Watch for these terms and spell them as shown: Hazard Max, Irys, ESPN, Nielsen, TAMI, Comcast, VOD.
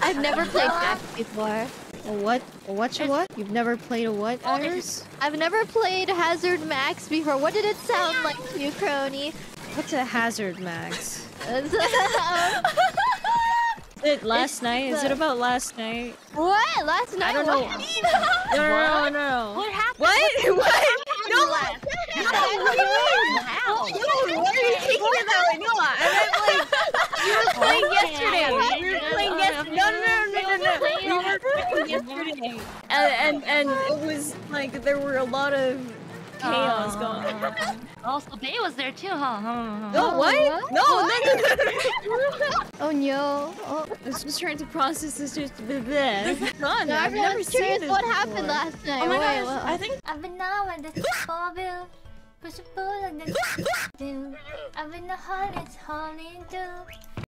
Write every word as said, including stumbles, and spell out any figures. I've never played Max before. A what? A what? A what? You've never played a what, Irys? I've never played Hazard Max before. What did it sound like to you, Crony? What's a Hazard Max? It last it's night? The... Is it about last night? What? Last night? I don't know. What? No, no, no, no. What happened? What? What? No, last. No, what do you mean? How? No, what are you thinking about? No, I'm like, you were playing yesterday. We were playing yesterday. No, no, no, no, no. We were playing yesterday. And, and, and it was like, there were a lot of chaos going on. Also, Bay was there too, huh? No, what? No, no, no, no. Oh, no. Oh, I was just trying to process this. Just this is fun. I've never seen this. What happened last night? Oh my gosh, I think I've been now and this bobble. Push a pull and then do. I've been the hardest holding do.